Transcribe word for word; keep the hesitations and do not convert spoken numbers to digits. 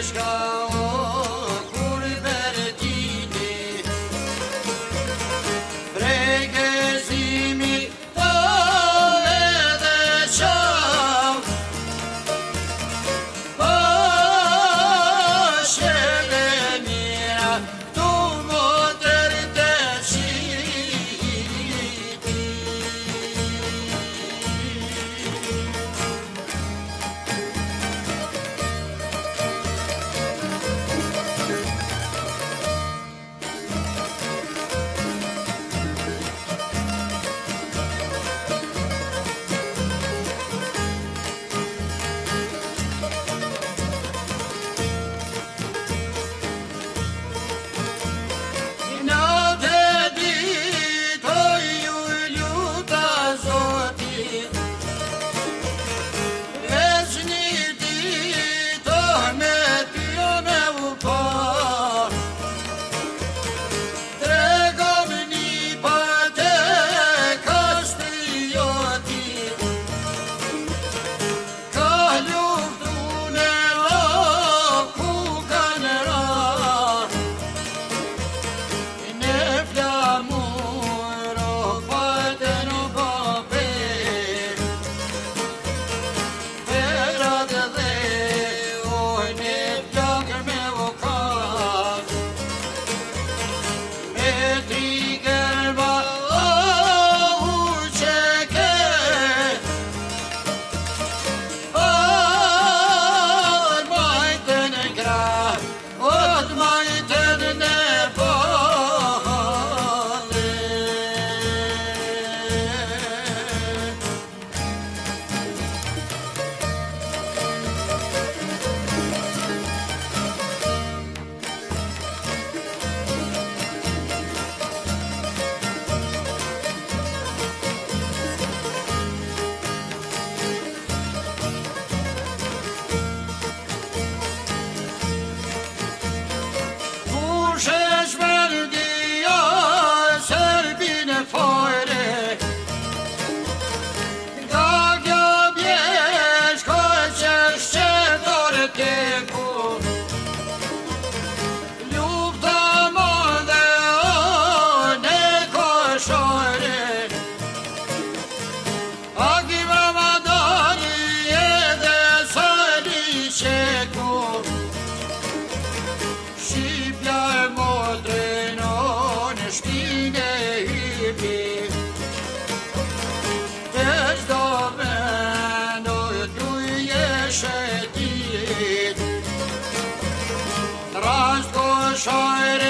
شاعر